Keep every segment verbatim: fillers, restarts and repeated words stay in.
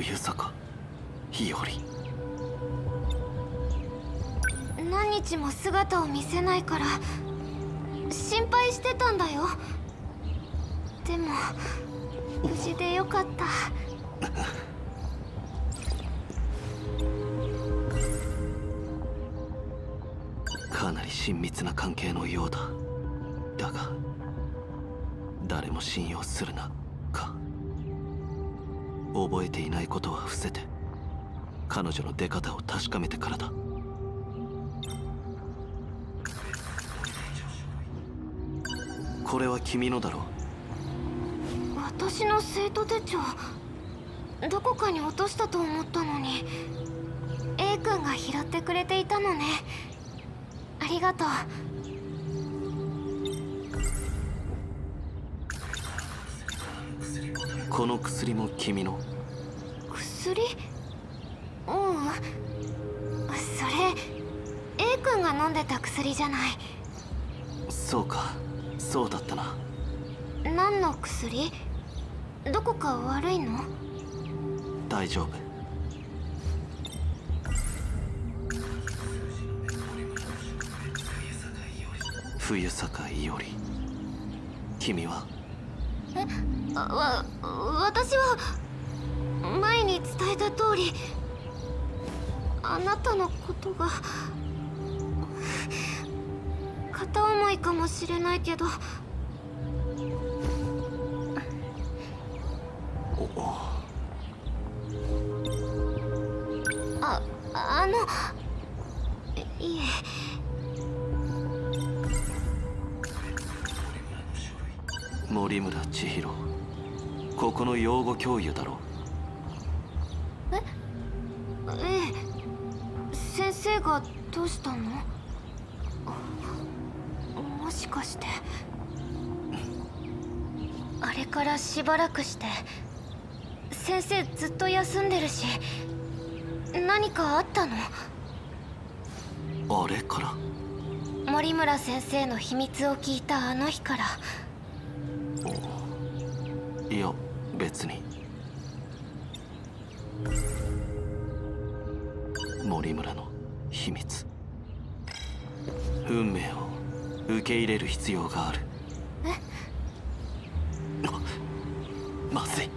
冬坂日和、何日も姿を見せないから心配してたんだよ。でも無事でよかったかなり親密な関係のようだ。だが誰も信用するなか。覚えていないことは伏せて彼女の出方を確かめてからだ。これは君のだろう。私の生徒手帳、どこかに落としたと思ったのに A 君が拾ってくれていたのね。ありがとう。この薬も君の薬？うん、それ A 君が飲んでた薬じゃない。そうか、そうだったな。何の薬？どこか悪いの？大丈夫。冬坂伊織、君は？え、わ、私は前に伝えた通りあなたのことが片思いかもしれないけど。あ、あの、いえ。森村千尋、ここの養護教諭だろう。え、ええ、先生がどうしたの？もしかしてあれからしばらくして先生ずっと休んでるし、何かあったの？あれから？森村先生の秘密を聞いたあの日から。いや別に。森村の秘密、運命を受け入れる必要がある。え？まずい。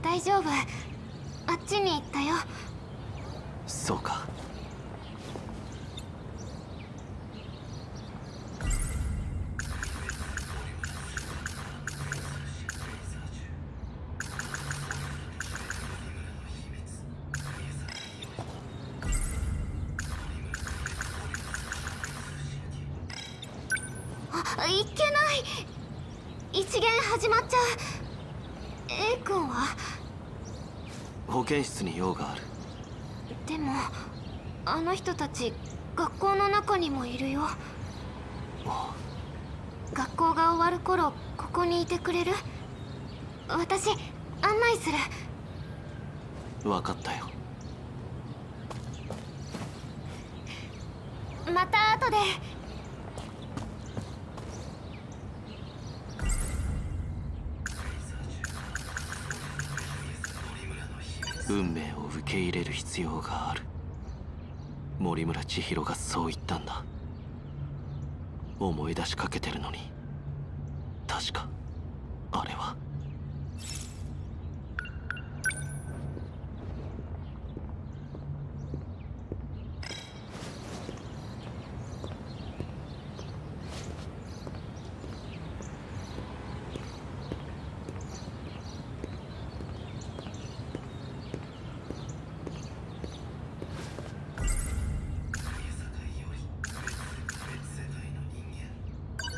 大丈夫、あっちに行ったよ。そうか。あ、いけない。一限始まっちゃう。 A 君は保健室に用がある。でもあの人たち学校の中にもいるよ。学校が終わる頃ここにいてくれる？私案内する。分かったよ。また後で。運命を受け入れる必要がある。森村千尋がそう言ったんだ。思い出しかけてるのに。確かあれは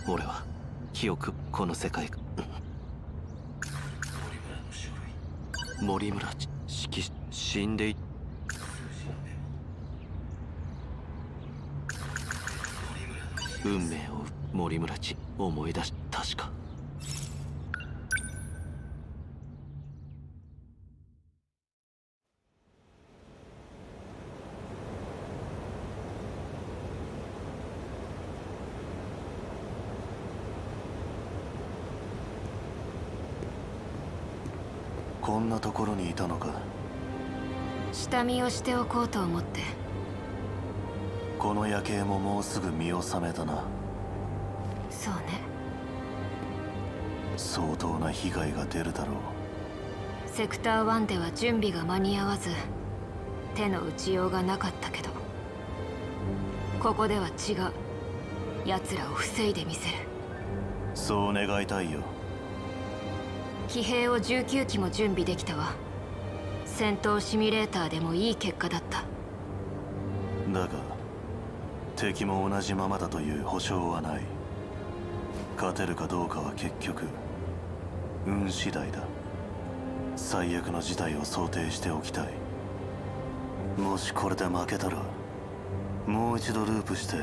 俺は記憶、この世界、うん、森村式死んでい運命を森村ち思い出し、確かこんなところにいたのか。下見をしておこうと思って。この夜景ももうすぐ見納めだな。そうね。相当な被害が出るだろう。セクターいちでは準備が間に合わず手の打ちようがなかったけど、ここでは違う。奴らを防いでみせる。そう願いたいよ。騎兵をじゅうきゅうきも準備できたわ。戦闘シミュレーターでもいい結果だった。だが敵も同じままだという保証はない。勝てるかどうかは結局運次第だ。最悪の事態を想定しておきたい。もしこれで負けたらもう一度ループして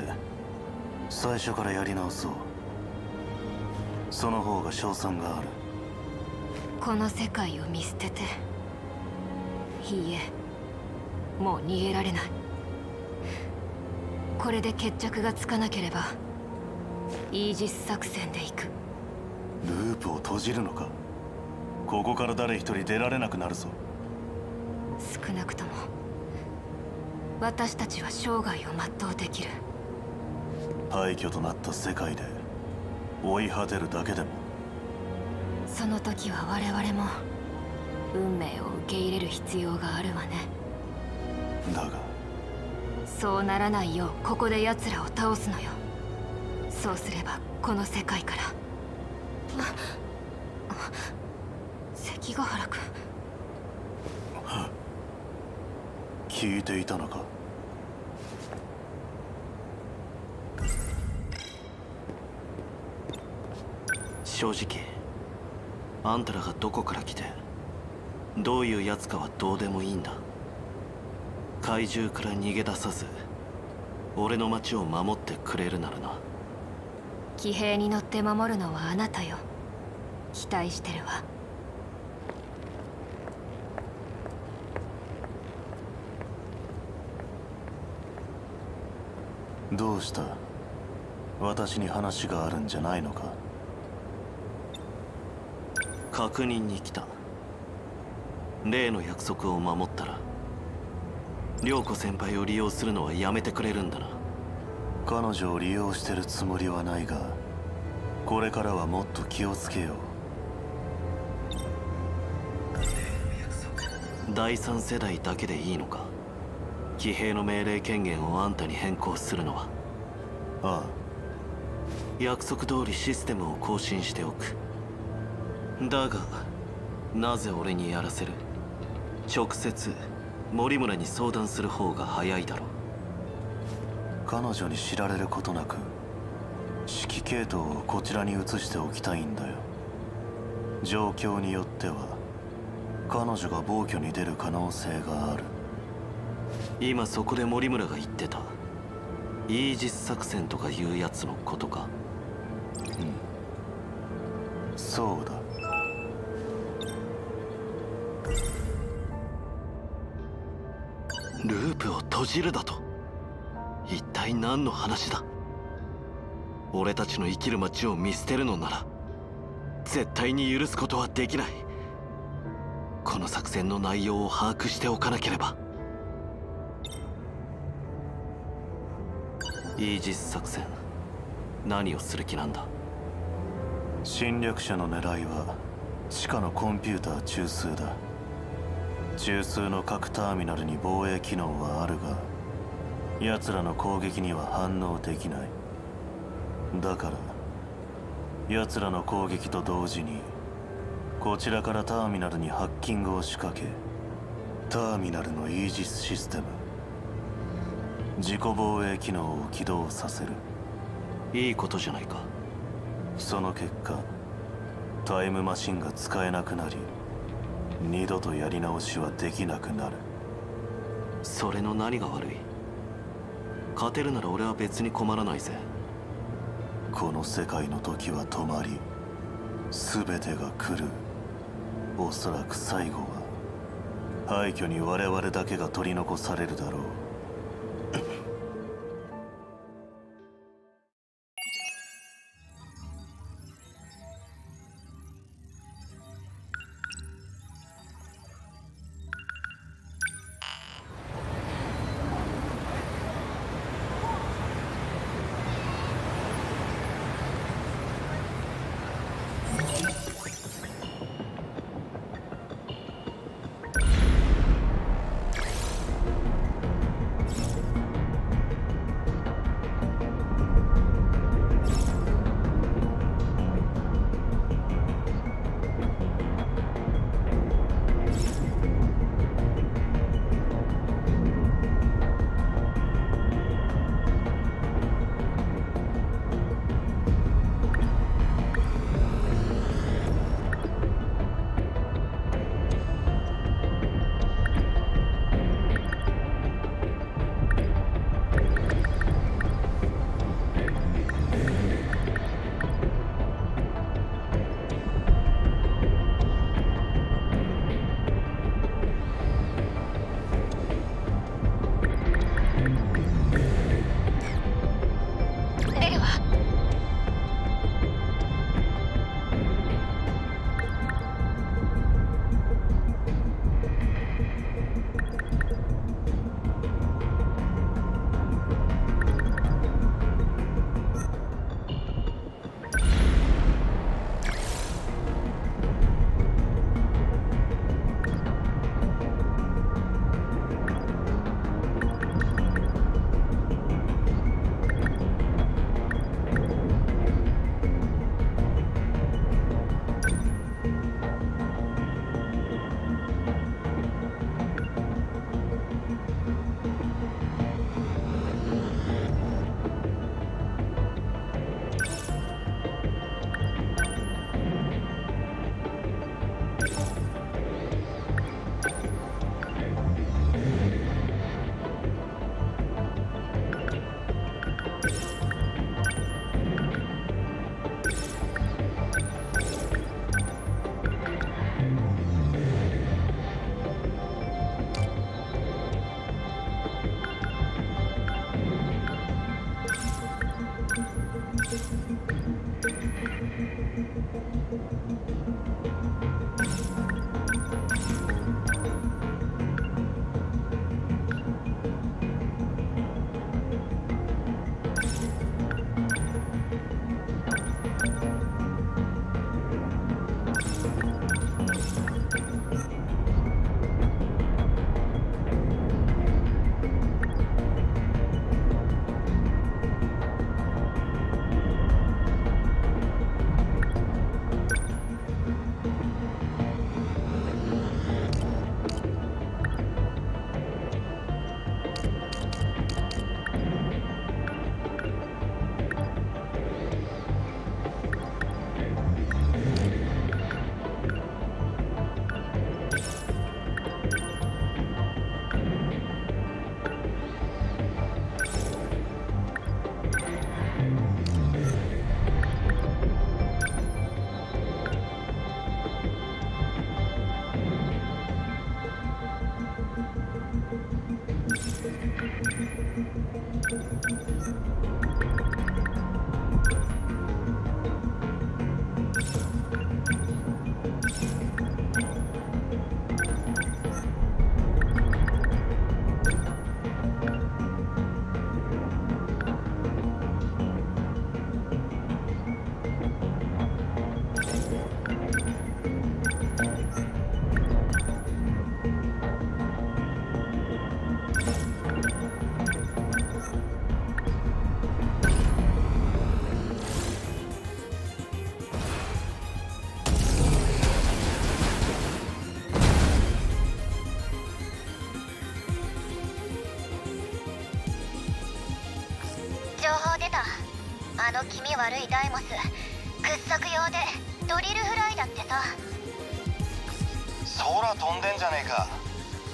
最初からやり直そう。その方が勝算がある。この世界を見捨てて、いいえ、もう逃げられない。これで決着がつかなければイージス作戦で行く。ループを閉じるのか。ここから誰一人出られなくなるぞ。少なくとも私たちは生涯を全うできる。廃墟となった世界で追い果てるだけでも、その時は我々も運命を受け入れる必要があるわね。だがそうならないようここで奴らを倒すのよ。そうすればこの世界から。関ヶ原君、聞いていたのか。正直あんたらがどこから来てどういうやつかはどうでもいいんだ。怪獣から逃げ出さず俺の町を守ってくれるならな。騎兵に乗って守るのはあなたよ。期待してるわ。どうした？私に話があるんじゃないのか。確認に来た。例の約束を守ったら涼子先輩を利用するのはやめてくれるんだな。彼女を利用してるつもりはないが、これからはもっと気をつけよう。だいさん世代だけでいいのか。騎兵の命令権限をあんたに変更するのは。ああ、約束通りシステムを更新しておく。だがなぜ俺にやらせる。直接森村に相談する方が早いだろう。彼女に知られることなく指揮系統をこちらに移しておきたいんだよ。状況によっては彼女が暴挙に出る可能性がある。今そこで森村が言ってたイージス作戦とかいうやつのことか。うん、そうだ。ループを閉じるだと。一体何の話だ。俺たちの生きる街を見捨てるのなら絶対に許すことはできない。この作戦の内容を把握しておかなければ。イージス作戦、何をする気なんだ。侵略者の狙いは地下のコンピューター中枢だ。中枢の各ターミナルに防衛機能はあるが、奴らの攻撃には反応できない。だから奴らの攻撃と同時にこちらからターミナルにハッキングを仕掛け、ターミナルのイージスシステム、自己防衛機能を起動させる。いいことじゃないか。その結果タイムマシンが使えなくなり、二度とやり直しはできなくなる。それの何が悪い。勝てるなら俺は別に困らないぜ。この世界の時は止まり、全てが来る。おそらく最後は廃墟に我々だけが取り残されるだろう。あの気味悪いダイモス掘削用でドリルフライだってさ。空飛んでんじゃねえか。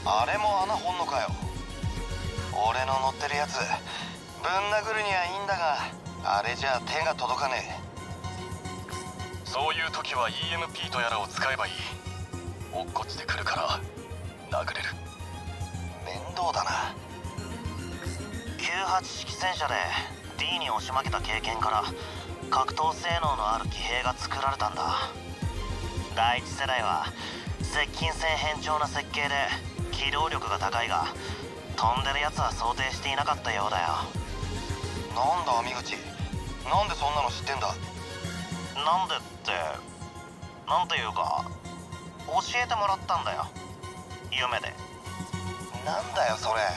あれも穴掘んのかよ。俺の乗ってるやつぶん殴るにはいいんだが、あれじゃ手が届かねえ。そういう時は イーエムピー とやらを使えばいい。落っこちてくるから殴れる。面倒だな。きゅうじゅうはち式戦車でD に押し負けた経験から格闘性能のある騎兵が作られたんだ。第一世代は接近性偏重な設計で機動力が高いが、飛んでるやつは想定していなかったようだよ。なんだ網口、なんでそんなの知ってんだ。なんでってなんていうか教えてもらったんだよ、夢で。なんだよそれ。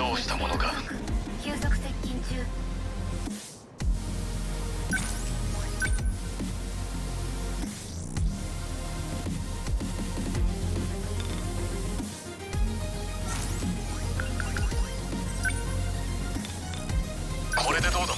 どうだ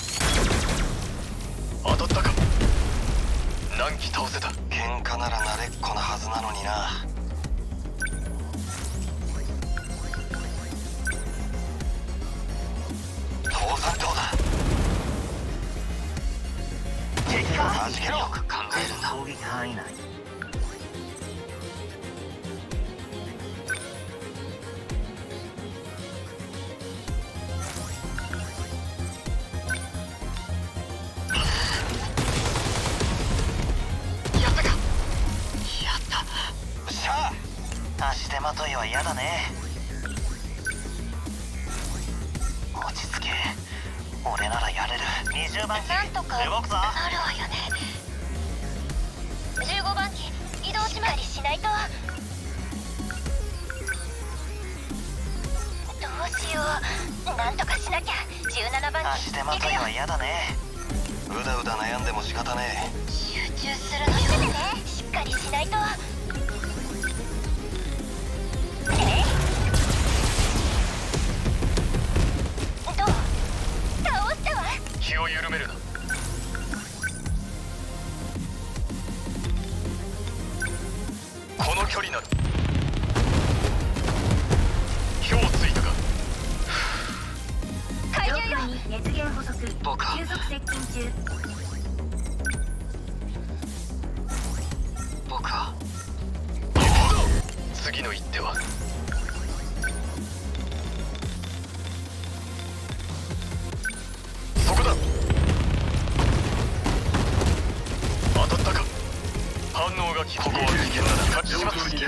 敵は断じてよく考えるんだ。攻撃範囲内。やったか。やった。しゃあ。足手まといは嫌だね。落ち着け。俺ならやれる。にじゅうばん機動くぞ。なるわよね。じゅうごばん機移動しまりしないと。どうしよう、なんとかしなきゃ。じゅうななばん機足手まといは嫌だね。うだうだ悩んでも仕方ねえ。集中するのよね。しっかりしないと。気を緩めるな。この距離なら。今日ついたか。解除よ。熱源補足。急速接近中。僕は次の一手は。ここは危険だ。勝ちます。急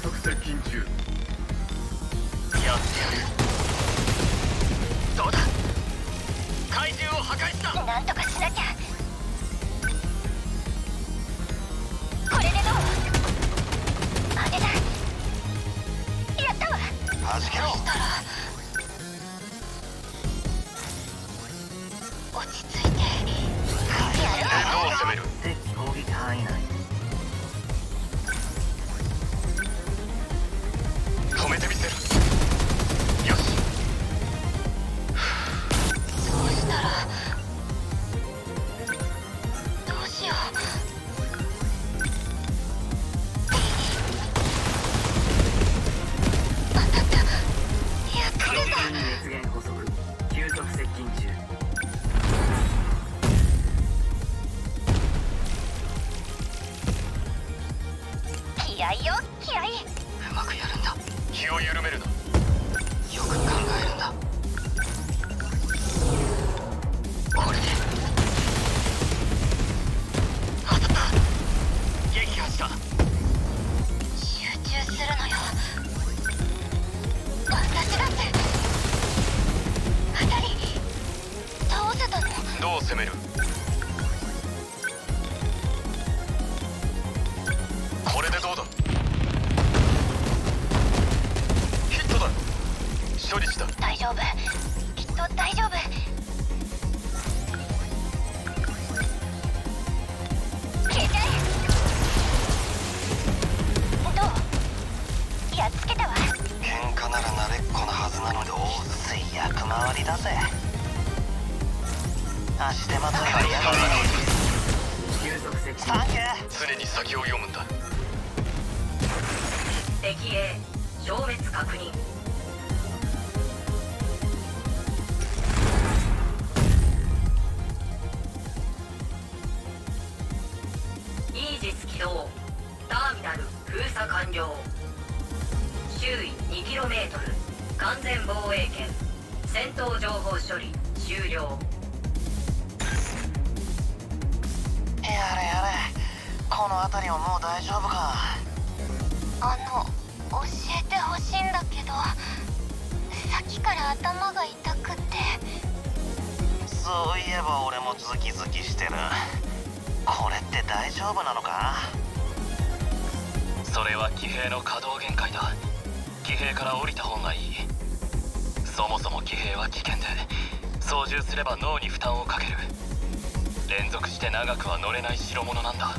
速接近中。やってやる。どうだ。怪獣を破壊した。なんとかしなきゃ。これでどう。あれだ。やったわ。はじけろ。落ち着いてやろう。どう攻める。敵攻撃範囲内。気合いよ、気合い。うまくやるんだ。気を緩めるな。よく考えるんだ。これで当たった。撃破した。集中するのよ。私だって当たり倒せたの。どう攻める。処理した。大丈夫きっと。大丈夫。消えちゃえ。どう。やっつけたわ。喧嘩なら慣れっこなはずなのに大つい役回りだぜ。足手まといは嫌だね。サンキュー。常に先を読むんだ。敵へ消滅確認。ターミナル封鎖完了。周囲 にキロメートル 完全防衛圏。戦闘情報処理終了。やれやれ。この辺りはもう大丈夫か。あの教えてほしいんだけど、さっきから頭が痛くって。そういえば俺もズキズキしてる。これって大丈夫なのか。それは騎兵の稼働限界だ。騎兵から降りた方がいい。そもそも騎兵は危険で、操縦すれば脳に負担をかける。連続して長くは乗れない代物なんだ。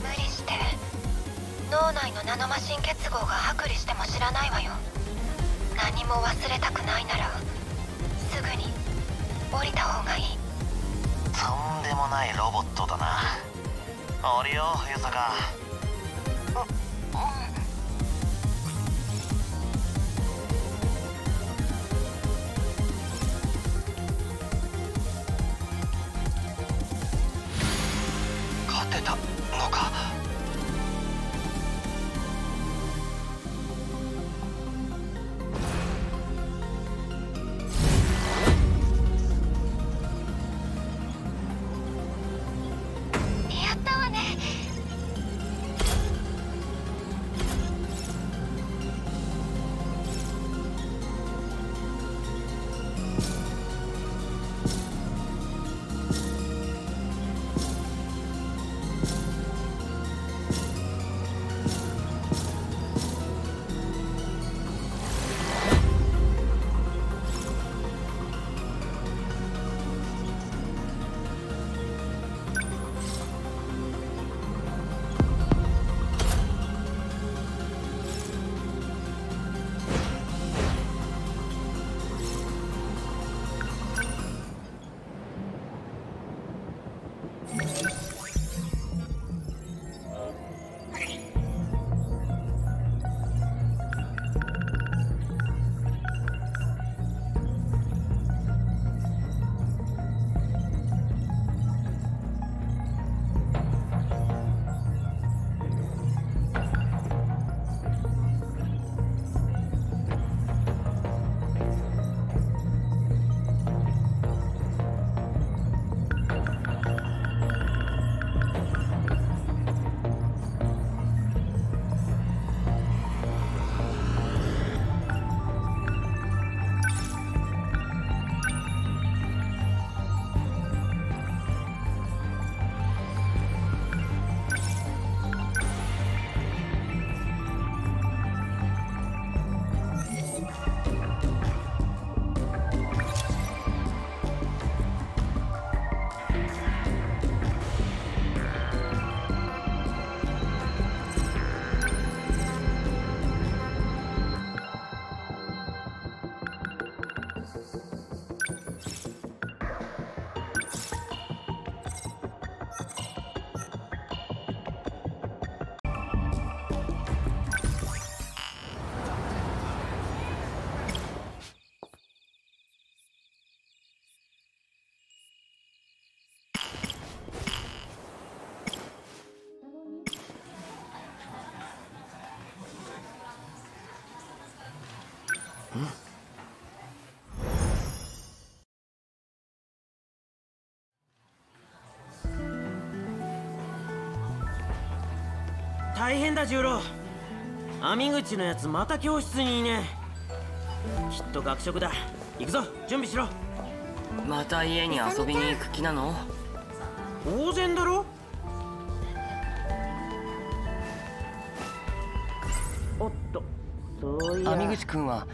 無理して脳内のナノマシン結合が剥離しても知らないわよ。何も忘れたくないならすぐに降りた方がいい。とんでもないロボットだな。降りよう冬坂。大変だ十郎、網口のやつまた教室にいねえ。きっと学食だ。行くぞ、準備しろ。また家に遊びに行く気なの？当然だろ。おっと、そういや網口君は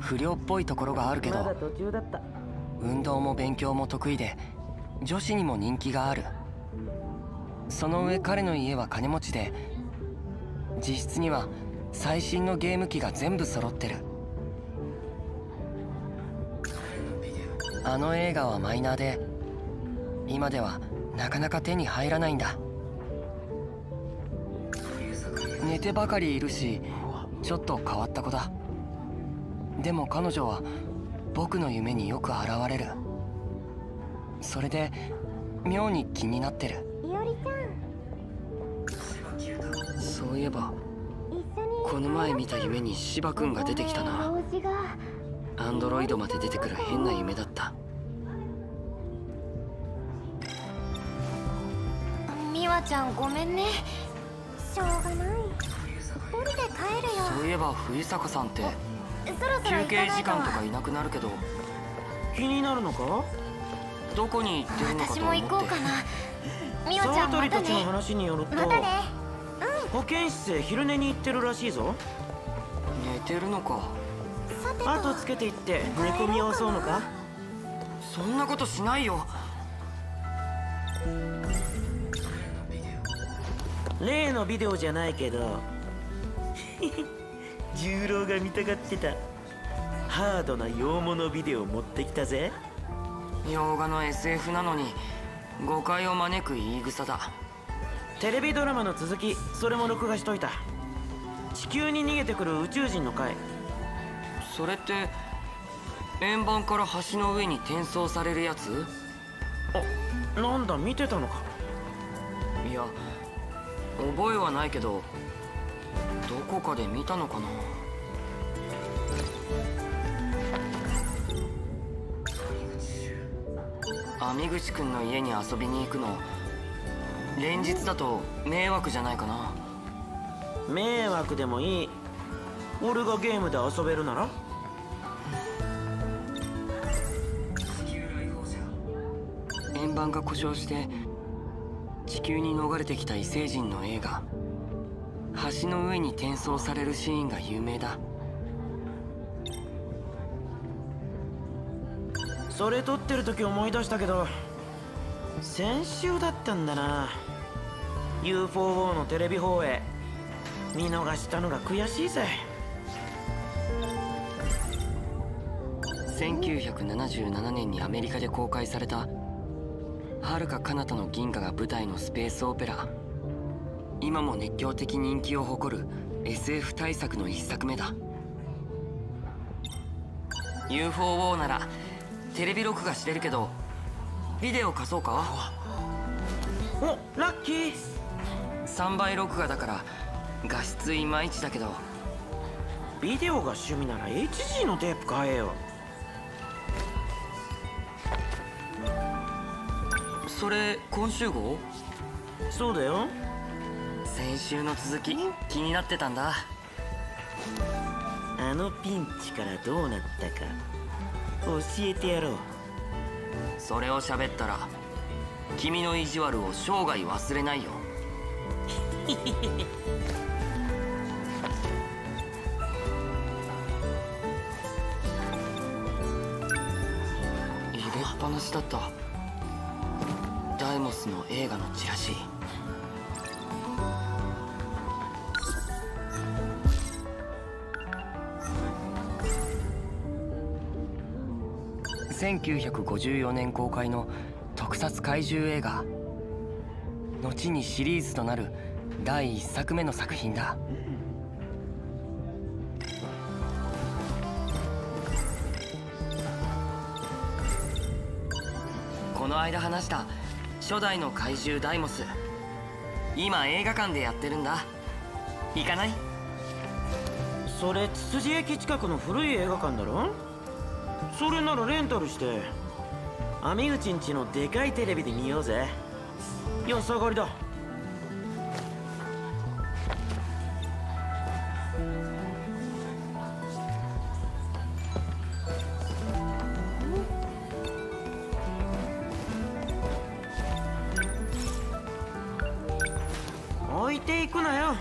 不良っぽいところがあるけど、まだ途中だった。運動も勉強も得意で女子にも人気がある。その上彼の家は金持ちで、自室には最新のゲーム機が全部揃ってる。あの映画はマイナーで今ではなかなか手に入らないんだ。寝てばかりいるしちょっと変わった子だ。でも彼女は僕の夢によく現れる。それで妙に気になってる。そういえばこの前見た夢に芝君が出てきたな。アンドロイドまで出てくる変な夢だった。美和ちゃんごめんね、しょうがない、一人で帰るよ。そういえば冬坂さんって休憩時間とかいなくなるけど気になるのか？どこに行ってるのかと思って。私も行こうかな。美和ちゃんまたね。沢鳥たちの話によると、またね、うん、保健室へ昼寝に行ってるらしいぞ。寝てるのか。あとつけていって寝込みを襲うのか。そんなことしないよ。例のビデオじゃないけど十郎が見たがってたハードな洋物ビデオ持ってきたぜ。洋画の エスエフ なのに誤解を招く言い草だ。テレビドラマの続き、それも録画しといた。地球に逃げてくる宇宙人の回。それって円盤から橋の上に転送されるやつ？あ、なんだ見てたのか。いや覚えはないけどどこかで見たのかな。網口くんの家に遊びに行くの連日だと迷惑じゃないかな。迷惑でもいい。俺がゲームで遊べるなら。円盤が故障して地球に逃れてきた異星人の映画、橋の上に転送されるシーンが有名だ。それ撮ってる時思い出したけど先週だったんだな。 ユーフォーオー のテレビ放映見逃したのが悔しいぜ。せんきゅうひゃくななじゅうななねんにアメリカで公開された遥か彼方の銀河が舞台のスペースオペラ。今も熱狂的人気を誇る エスエフ 大作の一作目だ。 ユーフォーオー ならテレビ録画してるけどビデオ貸そうか。お、ラッキー。さんばい録画だから画質いまいちだけど。ビデオが趣味なら エイチジー のテープ買えよ。それ今週号？そうだよ。先週の続き気になってたんだ。あのピンチからどうなったか教えてやろう。それを喋ったら君の意地悪を生涯忘れないよ。入れっぱなしだったダイモスの映画のチラシ。せんきゅうひゃくごじゅうよねん公開の特撮怪獣映画、後にシリーズとなる第一作目の作品だ。この間話した初代の怪獣ダイモス、今映画館でやってるんだ。行かない？それツツジ駅近くの古い映画館だろ。それならレンタルして網口んちのでかいテレビで見ようぜ。安上がりだ。置いていくなよ。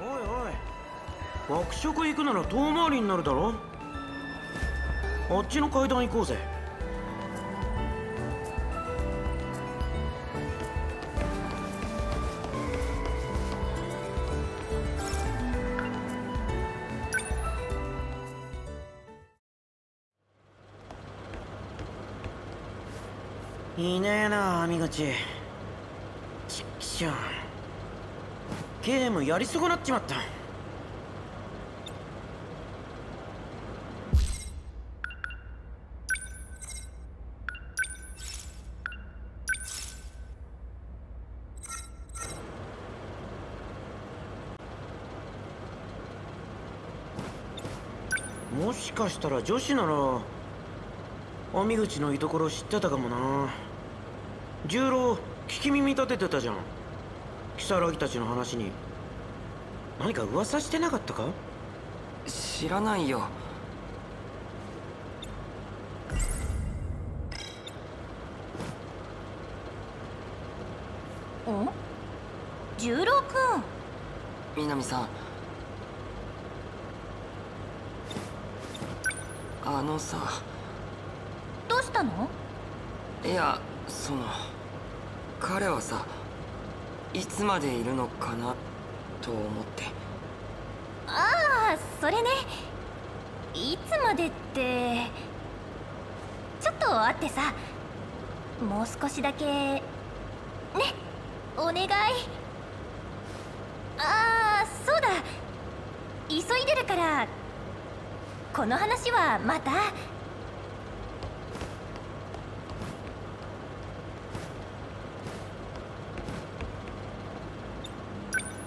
おいおい、学食行くなら遠回りになるだろ。あっちの階段行こうぜ。いねえな、網口。ちっきしょ、ゲームやり損なっちまった。もしかしたら女子なら網口の居所知ってたかもな。十郎聞き耳立ててたじゃん、如月たちの話に。何か噂してなかったか？知らないよ。ん？十郎くん。南さん、あのさ。どうしたの？いや、その彼はさ、いつまでいるのかなと思って。ああ、それね。いつまでってちょっとあってさ、もう少しだけね、お願い。ああ、そうだ、急いでるからこの話はまた。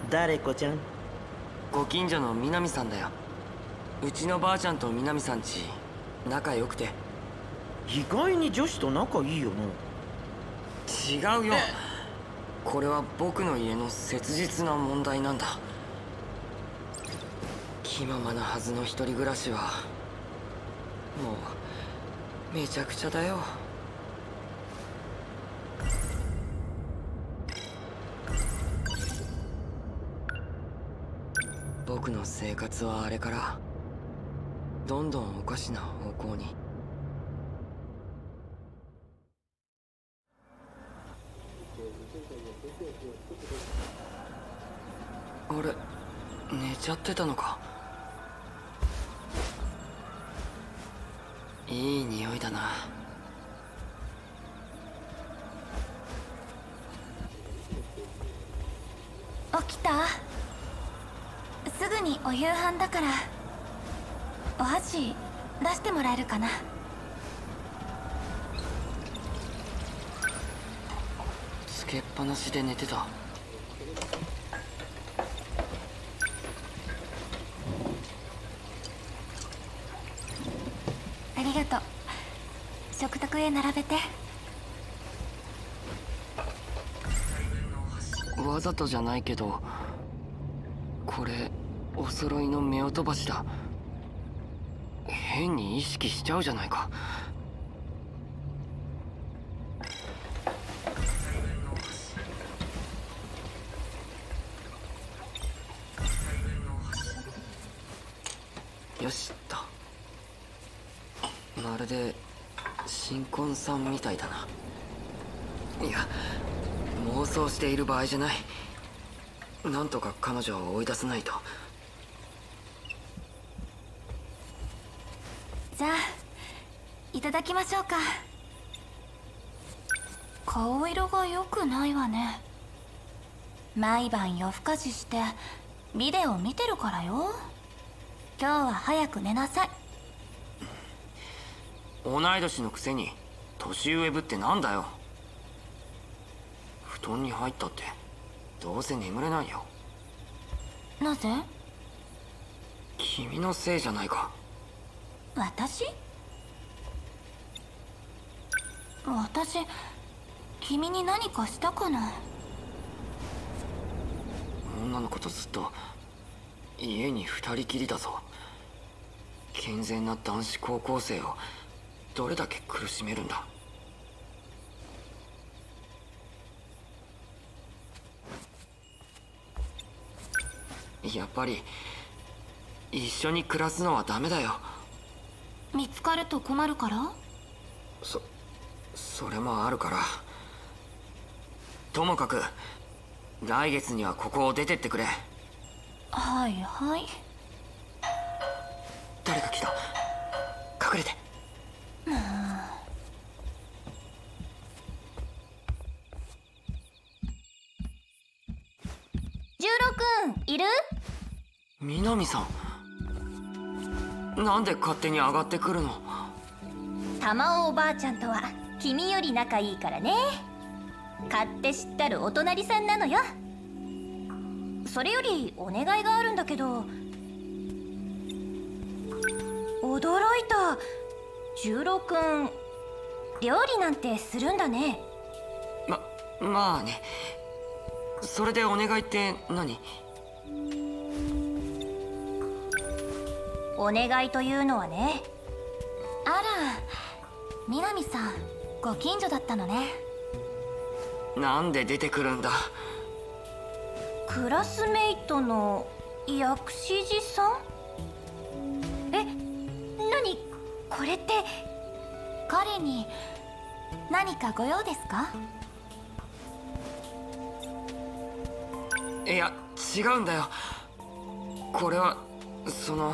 誰子ちゃん？ご近所の南さんだよ。うちのばあちゃんと南さんち仲良くて。意外に女子と仲いいよな。違うよ、これは僕の家の切実な問題なんだ。気ままなはずの一人暮らしはもうめちゃくちゃだよ。僕の生活はあれからどんどんおかしな方向に。あれ、寝ちゃってたのか。いい匂いだな。起きた？すぐにお夕飯だからお箸出してもらえるかな。つけっぱなしで寝てた。ありがとう。食卓へ並べて。わざとじゃないけどこれお揃いの夫婦橋だ。変に意識しちゃうじゃないか。よしっと。まるで新婚さんみたいだな。いや、妄想している場合じゃない。なんとか彼女を追い出さないと。じゃあいただきましょうか。顔色が良くないわね。毎晩夜更かししてビデオ見てるからよ。今日は早く寝なさい。同い年のくせに年上ぶってなんだよ。布団に入ったってどうせ眠れないよ。なぜ？君のせいじゃないか。私？私、君に何かしたかな。女の子とずっと家に二人きりだぞ。健全な男子高校生をどれだけ苦しめるんだ。やっぱり一緒に暮らすのはダメだよ。見つかると困るから？そそれもあるから、ともかく来月にはここを出てってくれ。はいはい。誰か来た。隠れて。十郎くんいる？南さん、なんで勝手に上がってくるの？玉尾おばあちゃんとは君より仲いいからね。勝手知ったるお隣さんなのよ。それよりお願いがあるんだけど。驚いた。十郎くん料理なんてするんだね。ままあね。それでお願いって何？お願いというのはね。あら、南さんご近所だったのね。なんで出てくるんだ。クラスメイトの薬師寺さん。え、何これって。彼に何かご用ですか？いや違うんだよ。これはその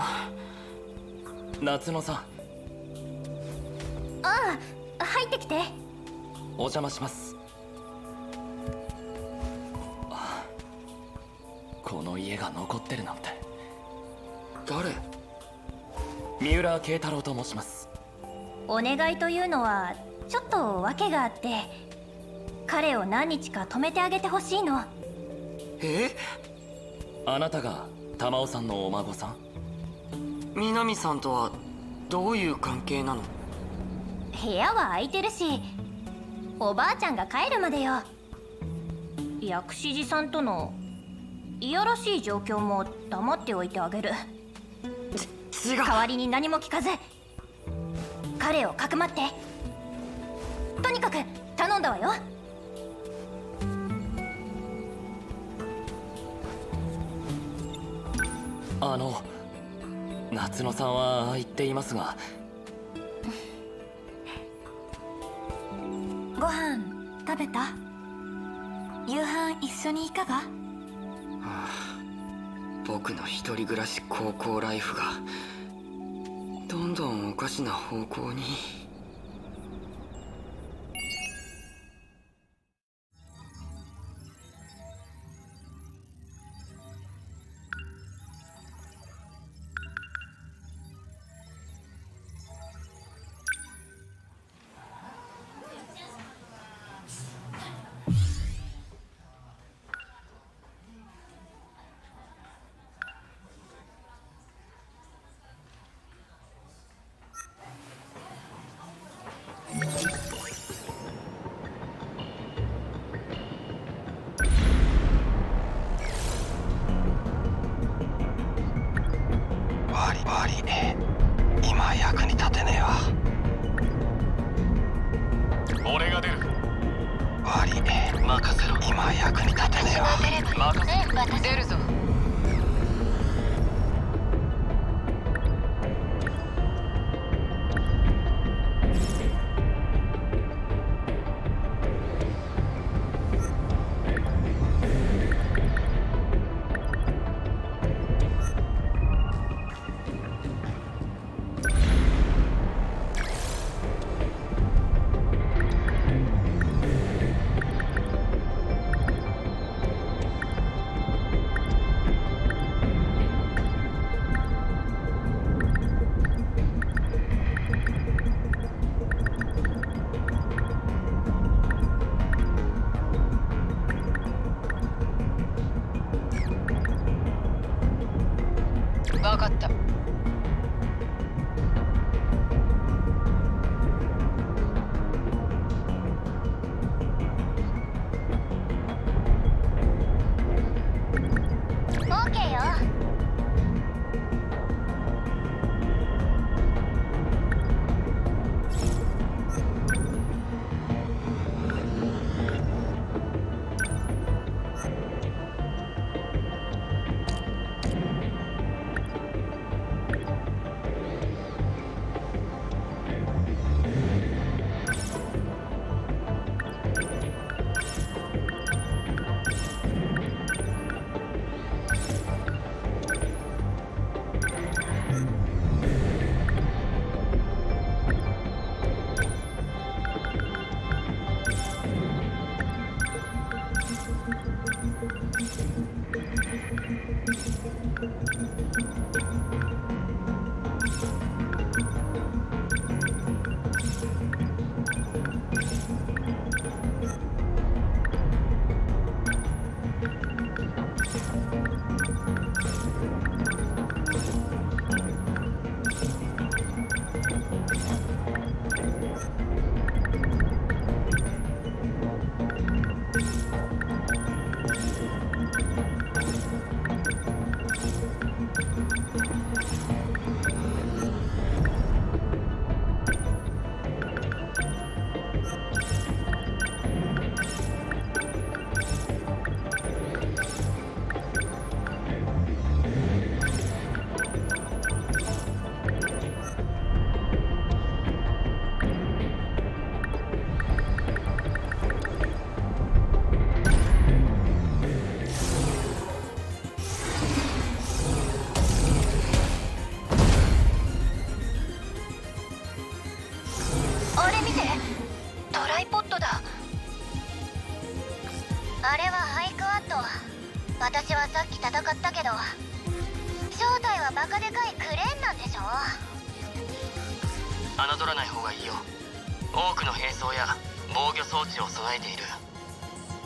夏野さん。ああ、入ってきて。お邪魔します。この家が残ってるなんて。誰？三浦慶太郎と申します。お願いというのはちょっと訳があって、彼を何日か泊めてあげてほしいの。え？あなたが玉尾さんのお孫さん？南さんとはどういう関係なの？部屋は空いてるし、おばあちゃんが帰るまでよ。薬師寺さんとのいやらしい状況も黙っておいてあげる。ち違う。代わりに何も聞かず彼をかくまって。とにかく頼んだわよ。あの夏野さんはああ言っていますが。ご飯食べた？夕飯一緒にいかが？はあ、僕の一人暮らし高校ライフがどんどんおかしな方向に。私はさっき戦ったけど、正体はバカでかいクレーンなんでしょ。侮らない方がいいよ。多くの兵装や防御装置を備えている。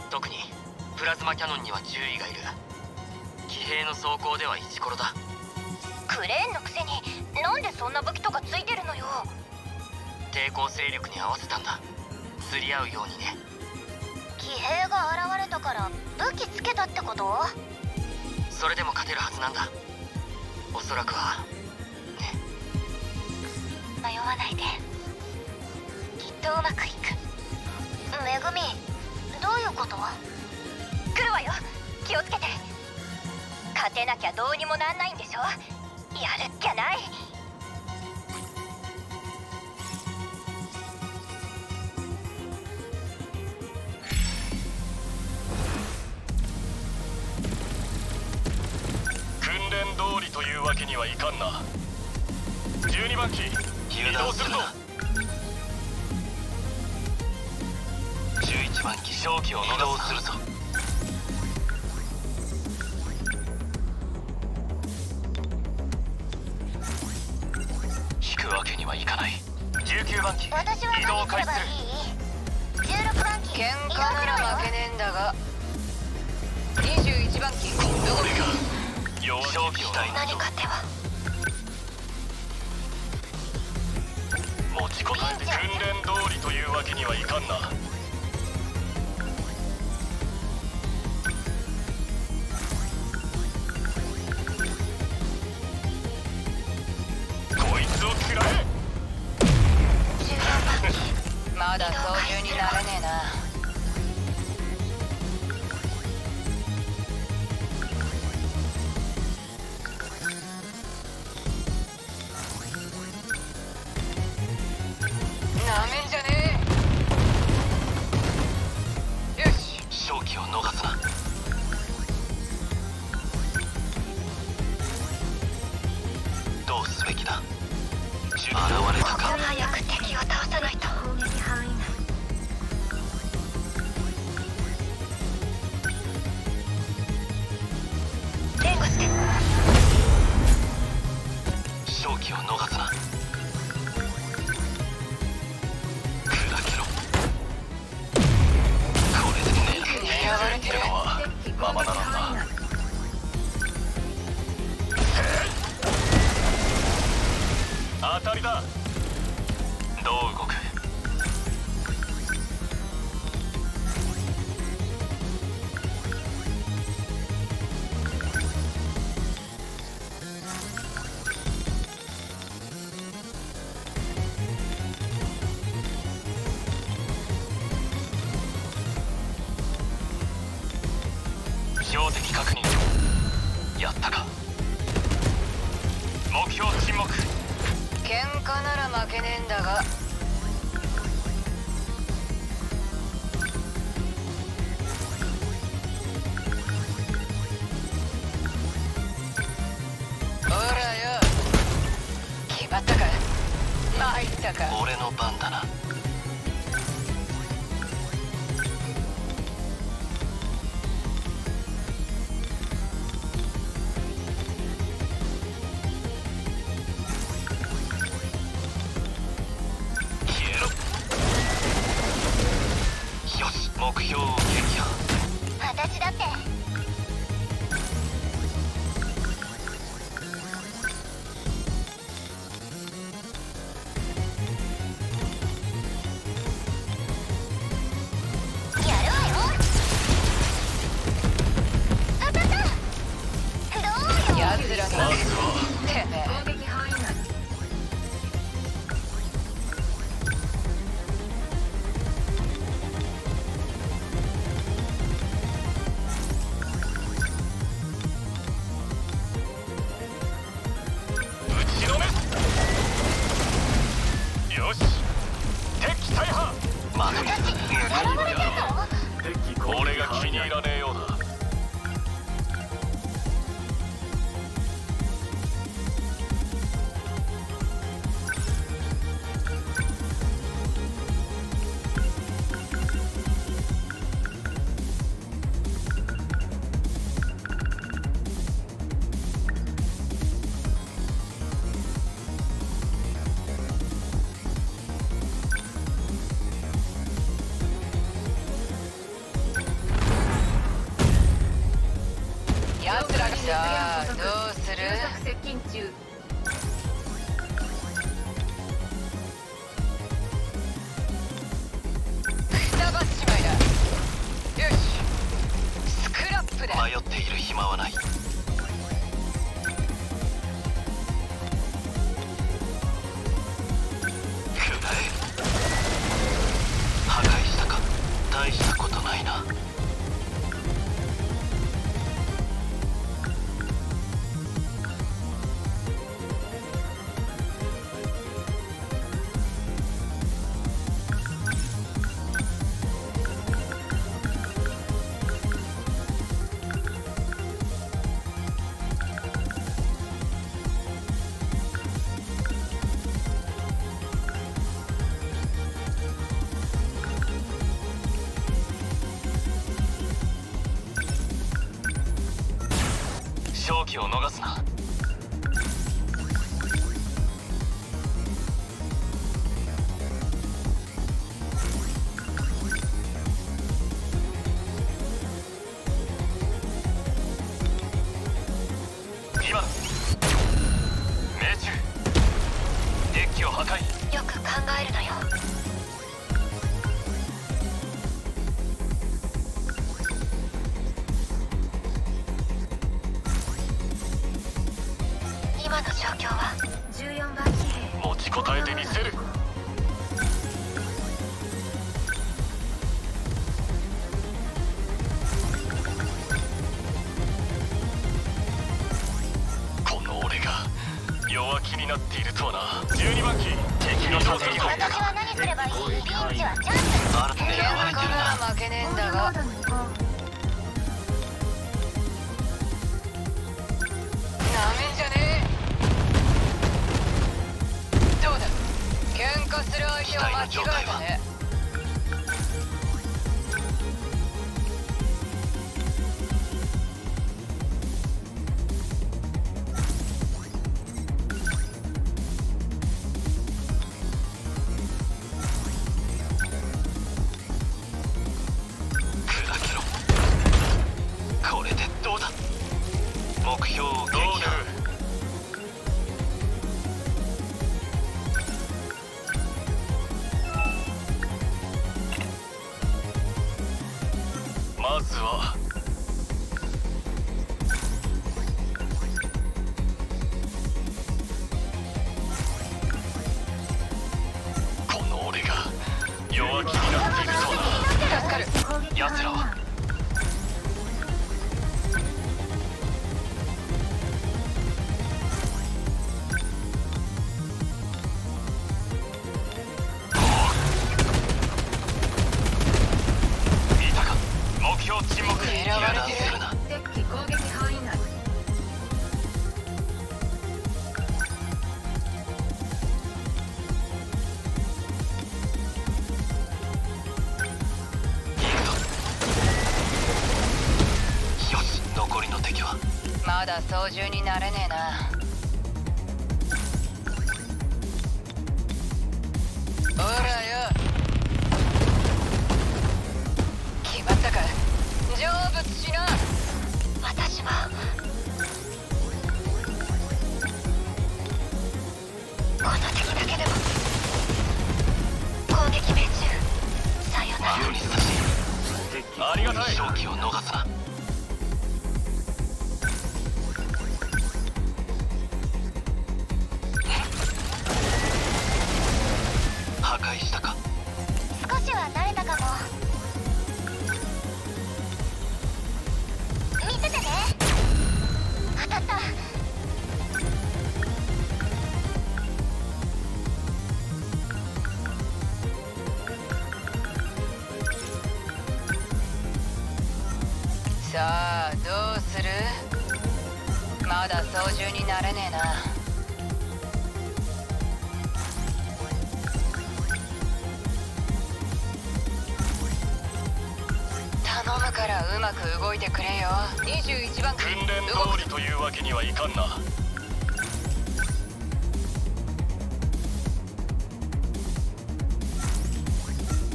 特にプラズマキャノンには注意がいる。騎兵の装甲ではイチコロだ。クレーンのくせになんでそんな武器とかついてるのよ。抵抗勢力に合わせたんだ。釣り合うようにね。騎兵が現れたから武器つけたってこと？それでも勝てるはずなんだ。おそらくはね。迷わないで、きっとうまくいく。めぐみ、どういうこと？来るわよ、気をつけて。勝てなきゃどうにもなんないんでしょ。やるっきゃない。というわけにはいかんな。じゅうにばん機、移動するぞ。じゅういちばん機、正気を移動するぞ。引くわけにはいかない。じゅうきゅうばん機、移動開始する。じゅうろくばん機、喧嘩なら負けねえんだが。にじゅういちばん機、どうか。何か手は持ちこたえて訓練通りというわけにはいかんな。こいつを食らえ。まだ操縦になれねえな。奴らが来た。どうする？急速接近中。くたばっちまいだ。よし、スクラップだ。迷っている暇はない。大したことないな。気を逃すな。今命中。デッキを破壊。よく考えるのよ。今の状況はじゅうよんばん持ちこたえてみせる。この俺が弱気になっているとはな。じゅうにばん機、敵の挑戦を。私は何すればいい？ピンチはチャンス。ある程度は負けねえんだが。する相手は間違えたね。砕けろ。これでどうだ。目標を撃破。まずはこの俺が弱気になっているそうだ。助かる。奴らはまだ操縦になれねえな。ほらよ、決まったか。成仏しな。私はこの敵だけでも攻撃命中。さよなら。ありがたい。勝機を逃すな。さあどうする？まだ操縦になれねえな。頼むからうまく動いてくれよ。にじゅういちばん訓練通りというわけにはいかんな。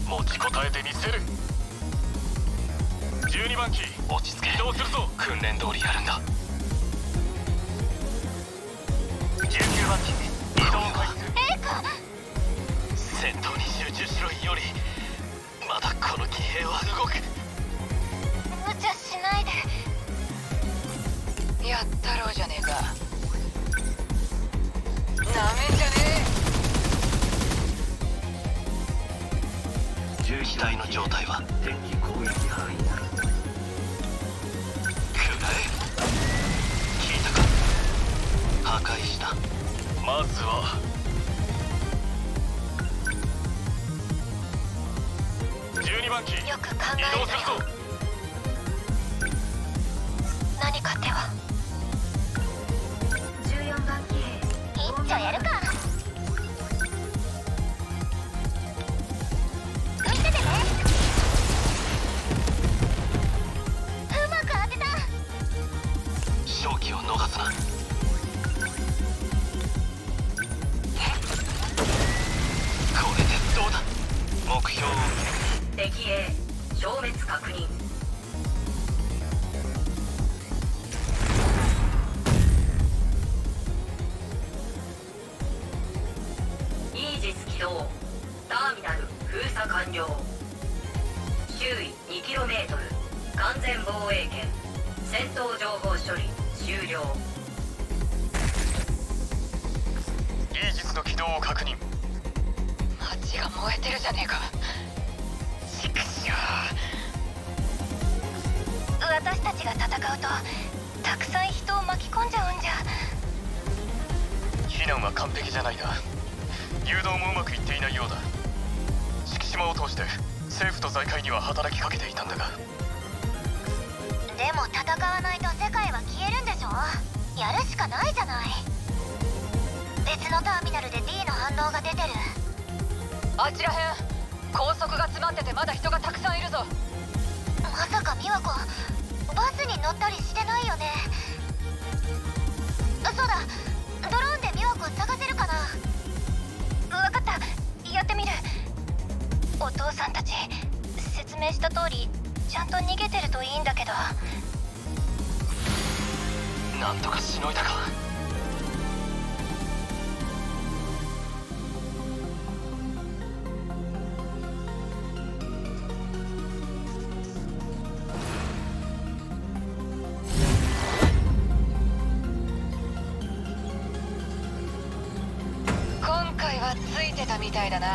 持ちこたえてみせる。じゅうにばん機。落ち着け。どうするぞ。訓練通りやるんだ。じゅうきゅうばん機移動開始。エイカ、戦闘に集中しろ。イオリ、まだこの騎兵は動く。無茶しないで。やったろうじゃねえか。なめんじゃねえ。機体の状態は天気攻撃範囲になる。くらえ、聞いたか。破壊した。まずはじゅうにばん機。よく考える。移動するぞ。何か手は。じゅうよんばん機へ。一丁やるか。みたいだな。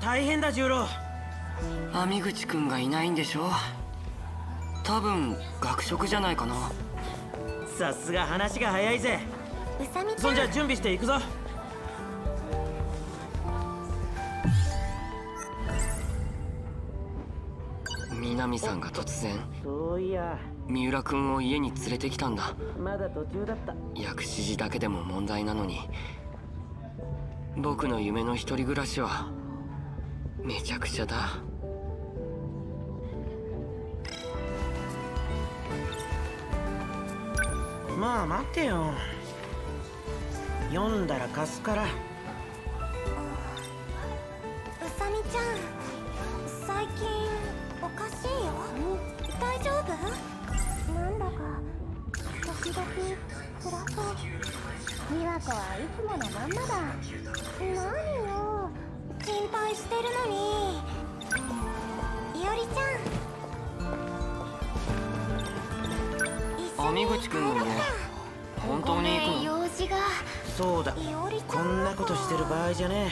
大変だ十郎。網口くんがいないんでしょ。多分学食じゃないかな。さすが話が早いぜ。うさみちゃん、そんじゃ準備していくぞ。南さんが突然。そういや三浦君を家に連れてきたんだ。まだ途中だった。薬師寺だけでも問題なのに、僕の夢の一人暮らしはめちゃくちゃだ。まあ待てよ、読んだら貸すから。うさみちゃん、最近おかしいよ。大丈夫？なんだか時々暗そう。美和子はいつものまんまだ。何よ、心配してるのに。いおりちゃん、網口くんもね、本当に行くの？用事が。そうだ、こんなことしてる場合じゃね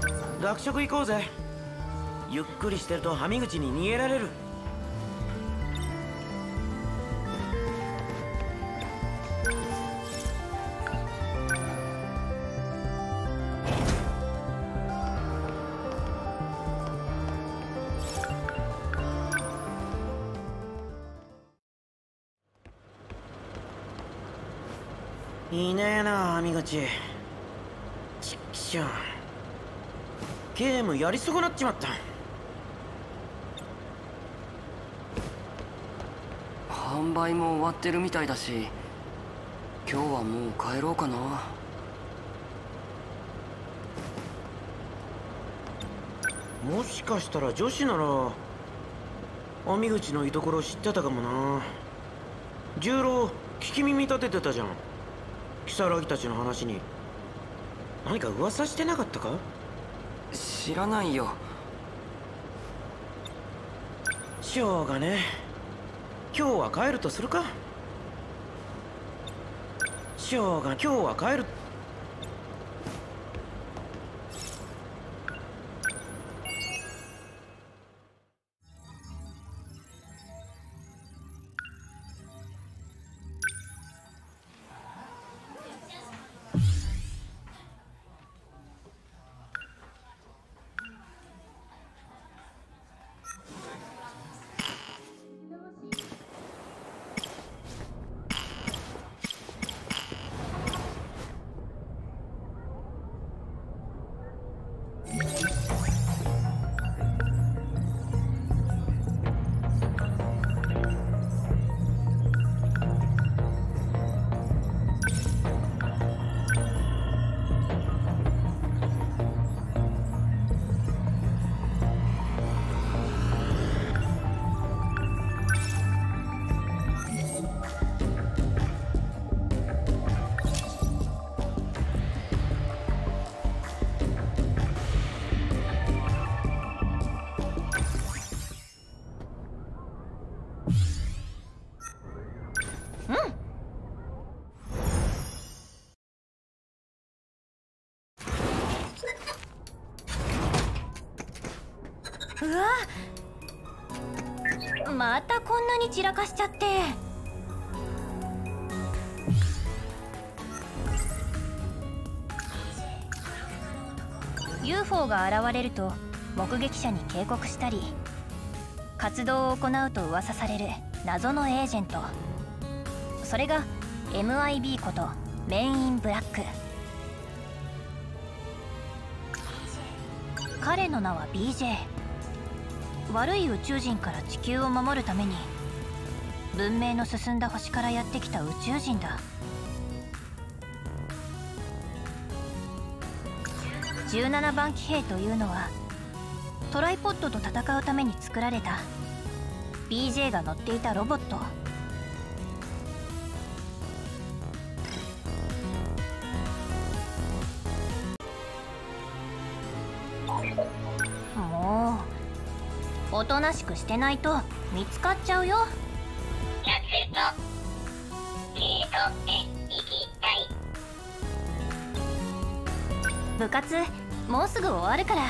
え。学食行こうぜ。ゆっくりしてるとはみ口に逃げられる。いねえなはみ口。ちっきしょ、ゲームやり損なっちまった。販売も終わってるみたいだし、今日はもう帰ろうかな。もしかしたら女子なら網口の居所知ってたかもな。十郎聞き耳立ててたじゃん、如月たちの話に。何か噂してなかったか？知らないよ。しょうがねえ、今日は帰るとするか。しょうが、今日は帰る。うわ、またこんなに散らかしちゃって。ユーフォー が現れると目撃者に警告したり、活動を行うと噂される謎のエージェント、それが エムアイビー ことメン・イン・ブラック。彼の名は ビージェー。悪い宇宙人から地球を守るために文明の進んだ星からやってきた宇宙人だ。じゅうななばん騎兵というのはトライポッドと戦うために作られた ビージェー が乗っていたロボット。もうおとなしくしてないと見つかっちゃうよ。キャットデートへ行きたい。部活もうすぐ終わるからね。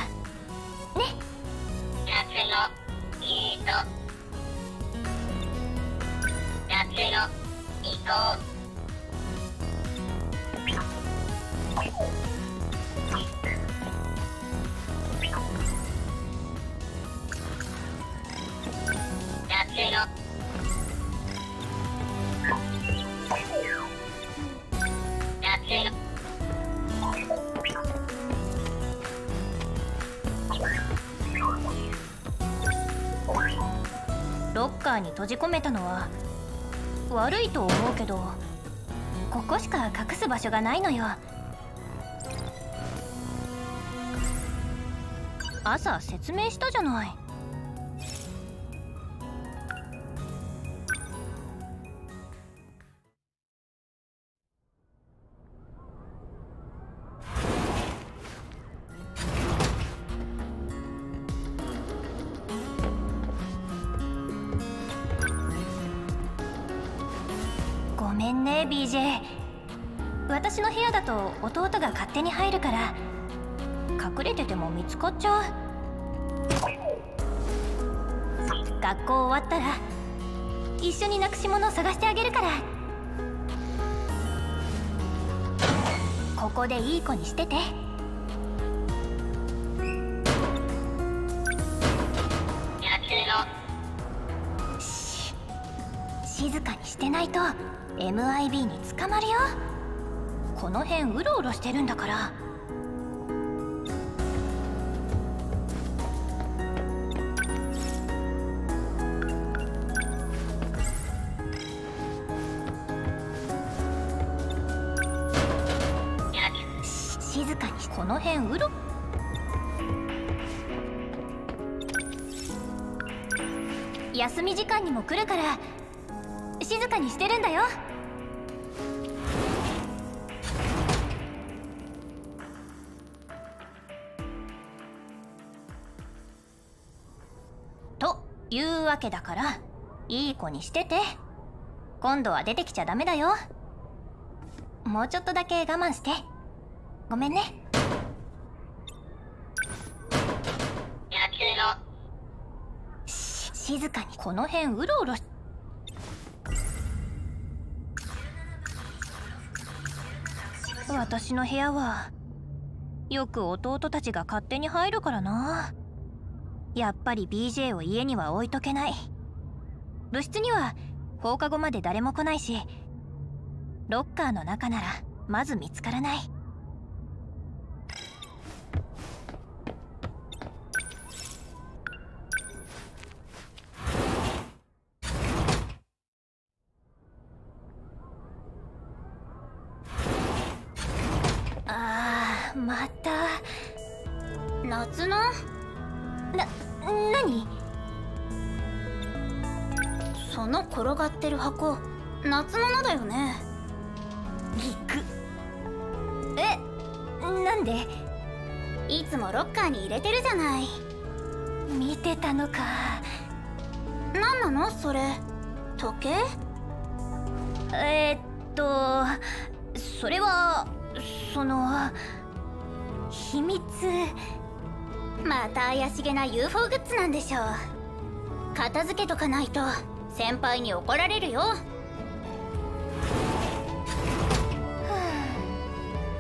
夏のデート、夏の移行。ーに閉じ込めたのは悪いと思うけど、ここしか隠す場所がないのよ。朝説明したじゃない。ごめんね ビージェー。 私の部屋だと弟が勝手に入るから隠れてても見つかっちゃう。学校終わったら一緒になくし物を探してあげるから、ここでいい子にしてて。やってろ。し静かにしてないと エムアイビー に捕まるよ。この辺うろうろしてるんだから。静かにこの辺うろ。休み時間にも来るから静かにしてるんだよ。というわけだからいい子にしてて。今度は出てきちゃダメだよ。もうちょっとだけ我慢して。ごめんね。やってろ。し静かにこの辺うろうろ。私の部屋はよく弟たちが勝手に入るからな。やっぱり ビージェー を家には置いとけない。部室には放課後まで誰も来ないし、ロッカーの中ならまず見つからない。また夏のな、何？その転がってる箱、夏物だよね。ぎく。え、なんで？いつもロッカーに入れてるじゃない。見てたのか。なんなのそれ、時計？えーっとそれはその。秘密。また怪しげな ユーフォー グッズなんでしょう。片付けとかないと先輩に怒られるよ。は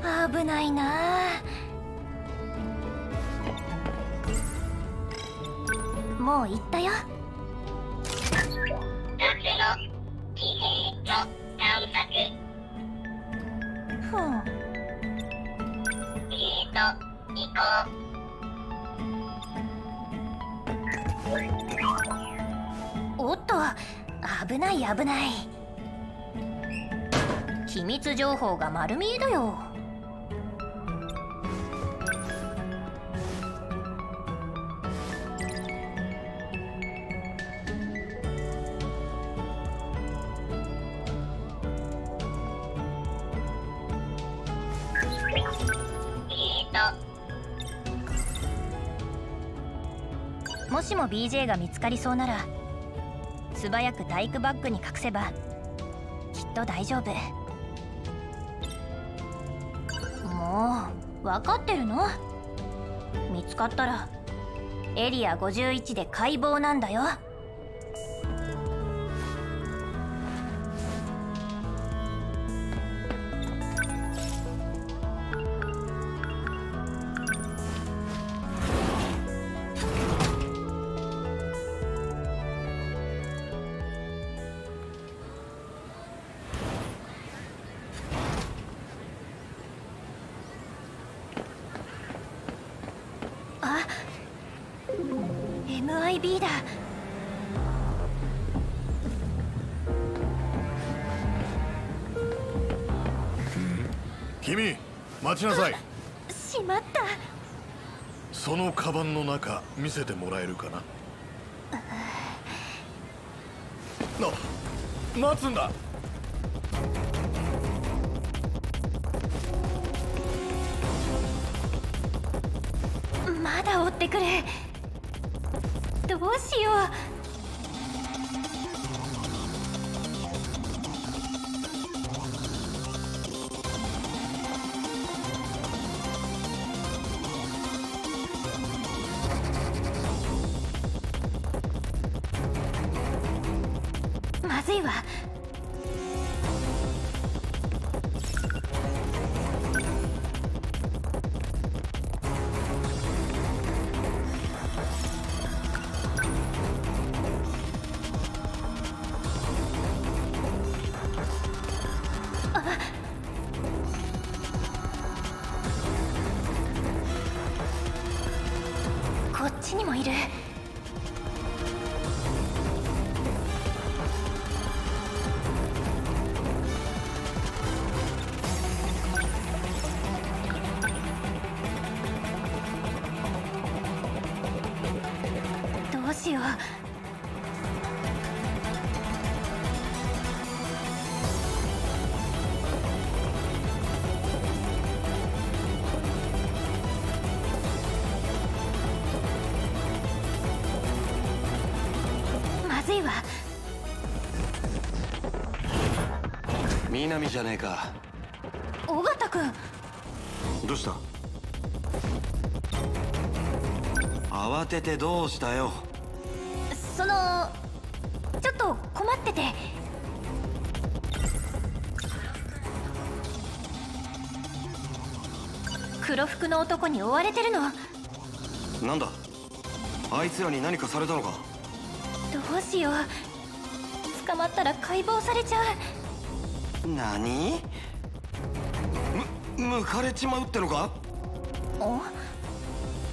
あ、危ないな。もう行ったよ。ふん。おっと、危ない危ない。秘密情報が丸見えだよ。もしも ビージェー が見つかりそうなら素早く体育バッグに隠せばきっと大丈夫。もう分かってるの？見つかったらエリアごじゅういちで解剖なんだよ。エムアイビー だ。君、待ちなさい。しまった。そのカバンの中見せてもらえるかな。な、待つんだ。まだ追ってくる。どうしよう。南じゃねえか。尾形君、どうした？慌ててどうしたよ。そのちょっと困ってて。黒服の男に追われてるの。なんだ、あいつらに何かされたのか。どうしよう、捕まったら解剖されちゃう。何？む、むかれちまうってのか？お？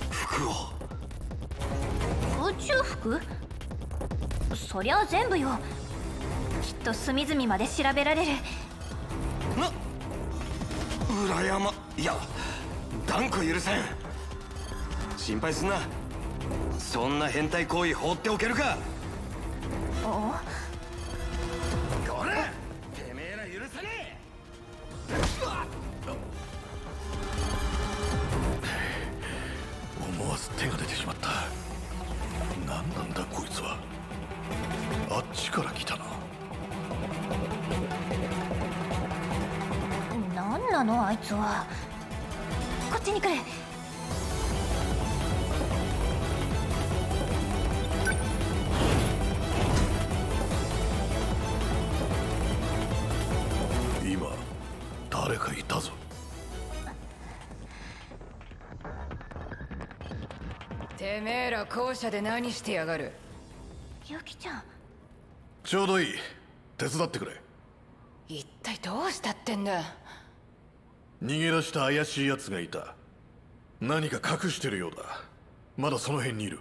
服を。宇宙服？そりゃ全部よ。きっと隅々まで調べられる。な、羨ま、いや、断固許せん。心配すんな。そんな変態行為放っておけるか。お？あいつはこっちに来る。今誰かいたぞ。てめえら校舎で何してやがる。ユキちゃん、ちょうどいい。手伝ってくれ。一体どうしたってんだ。逃げ出した怪しい奴がいた。何か隠してるようだ。まだその辺にいる。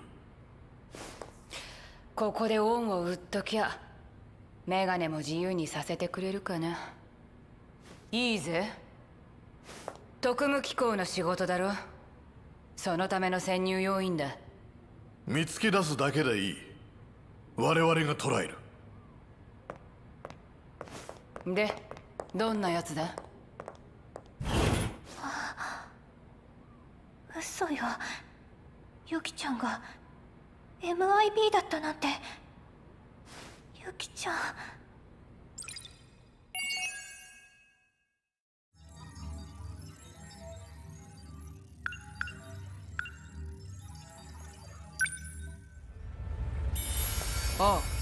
ここで恩を売っときゃメガネも自由にさせてくれるかな。いいぜ、特務機構の仕事だろ。そのための潜入要員だ。見つけ出すだけでいい。我々が捕らえる。で、どんな奴だ。嘘よ、ユキちゃんが エムアイビー だったなんて。ユキちゃん、ああ。